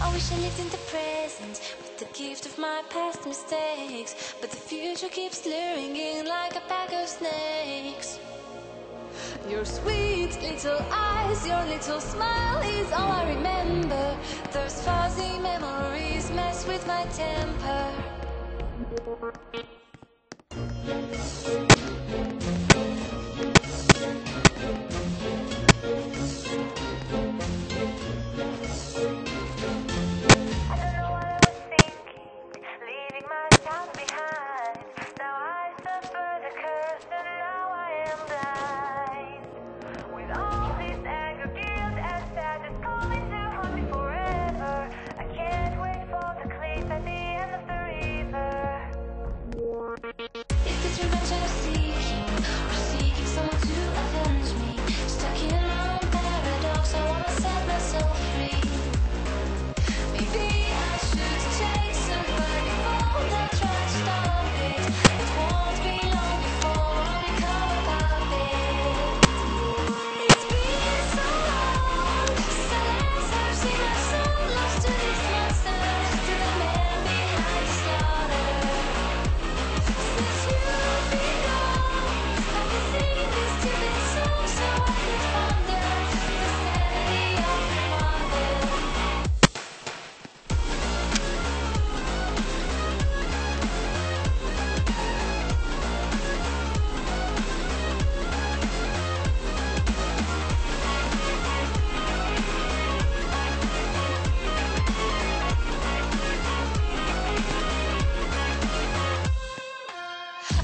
I wish I lived in the present with the gift of my past mistakes, but the future keeps luring in like a pack of snakes. Your sweet little eyes, your little smile is all I remember. Those fuzzy memories mess with my temper.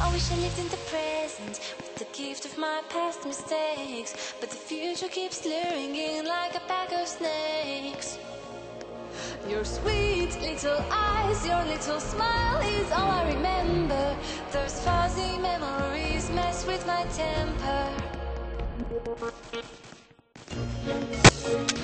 I wish I lived in the present with the gift of my past mistakes, but the future keeps luring in like a pack of snakes. Your sweet little eyes, your little smile is all I remember.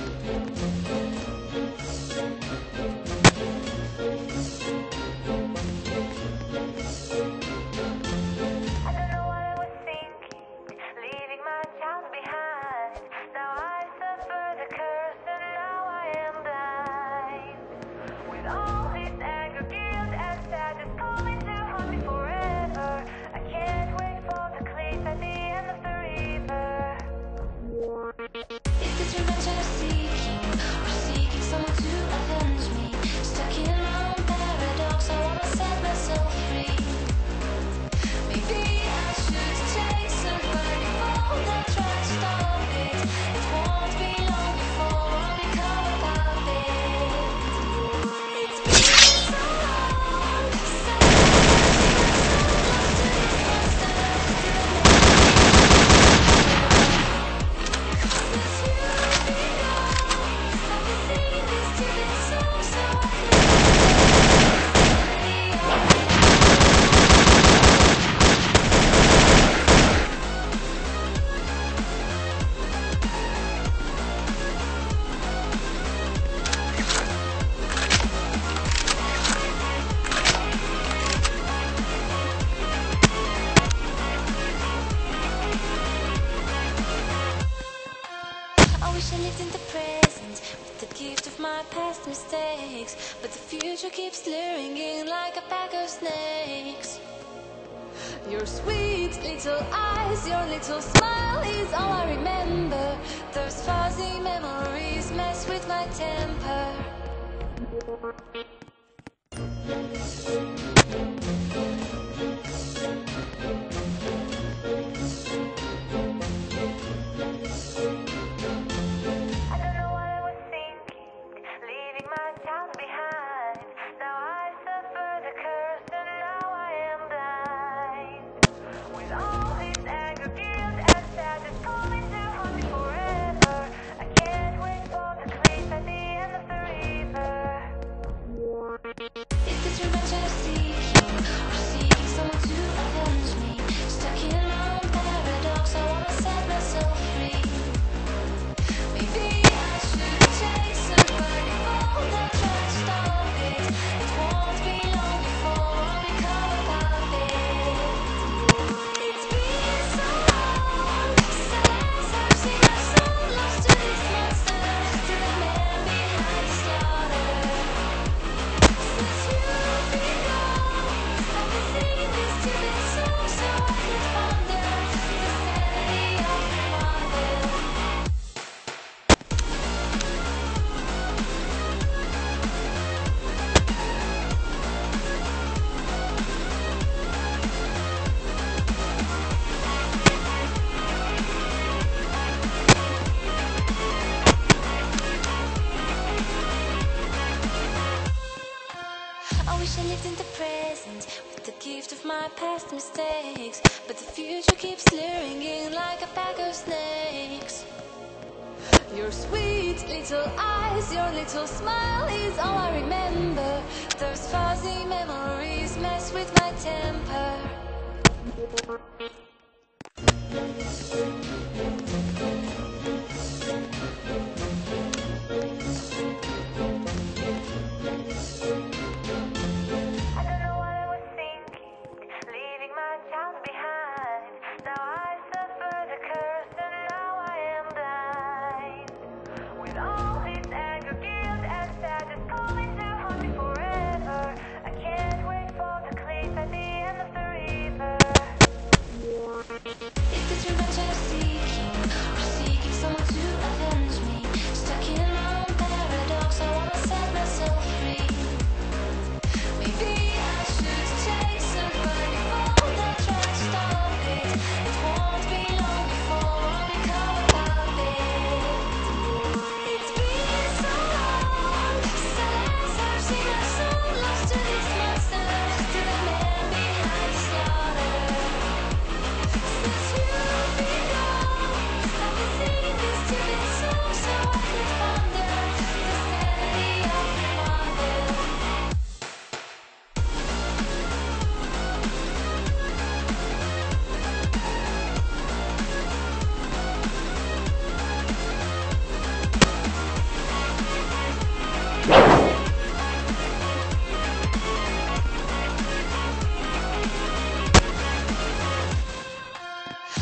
Those fuzzy memories mess with my temper. I wish I lived in the present with the gift of my past mistakes, but the future keeps luring in like a pack of snakes. Your sweet little eyes, your little smile is all I remember. Those fuzzy memories mess with my temper. past mistakes, but the future keeps leering in like a pack of snakes. Your sweet little eyes, your little smile is all I remember. Those fuzzy memories mess with my temper.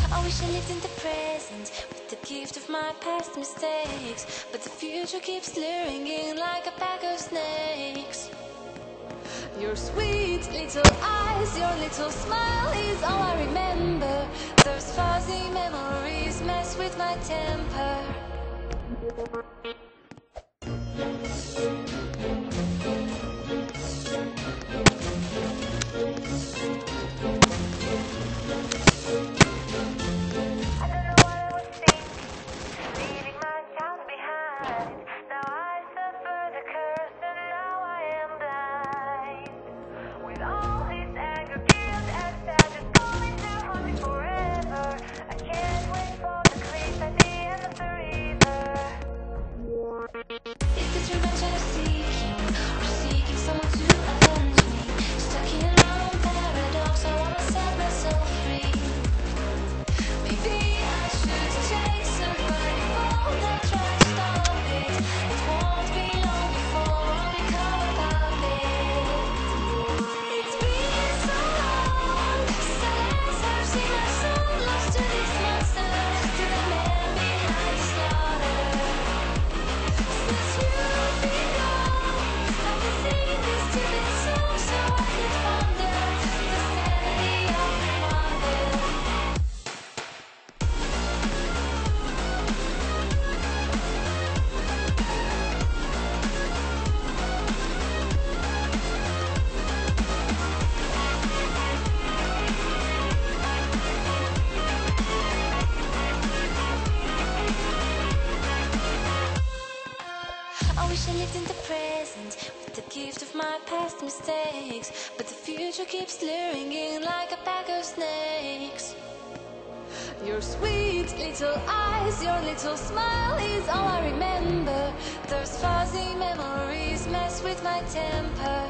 I wish I lived in the present with the gift of my past mistakes, but the future keeps leering in like a pack of snakes. Your sweet little eyes, your little smile is all I remember. Those fuzzy memories mess with my temper. I wish I lived in the present with the gift of my past mistakes, but the future keeps leering in like a pack of snakes. Your sweet little eyes, your little smile is all I remember. Those fuzzy memories mess with my temper.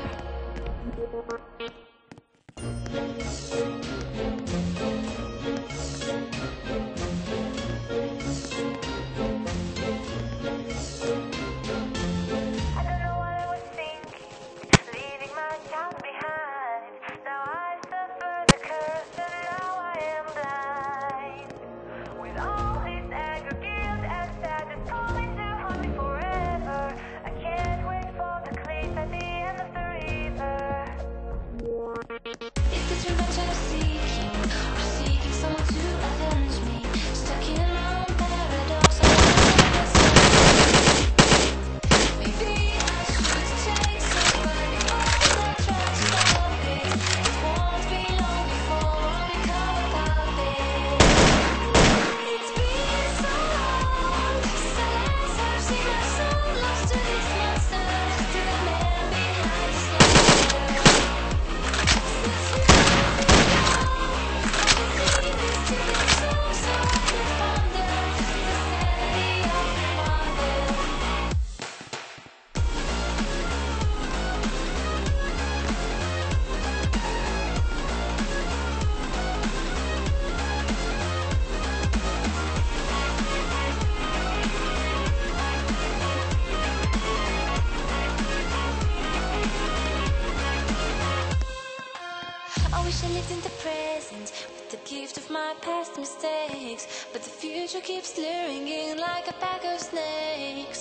Is this your majesty? gift of my past mistakes, but the future keeps luring in like a pack of snakes.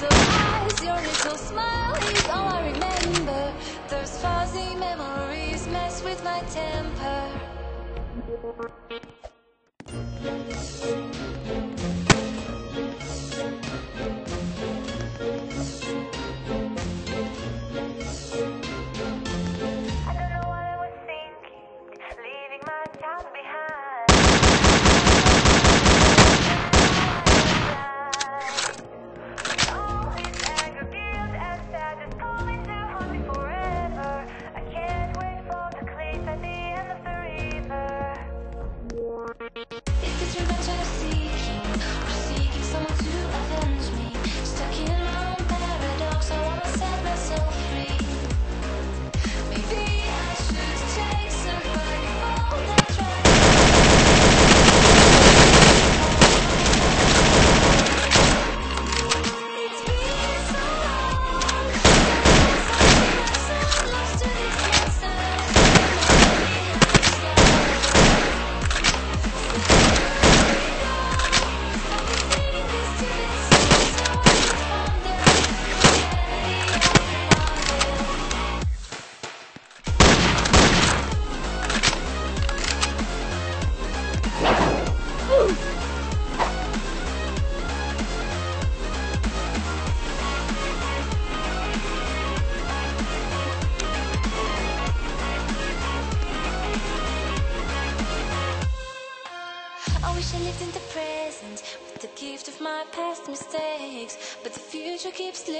Your little eyes, your little smile is all I remember. Those fuzzy memories mess with my temper. But the future keeps living.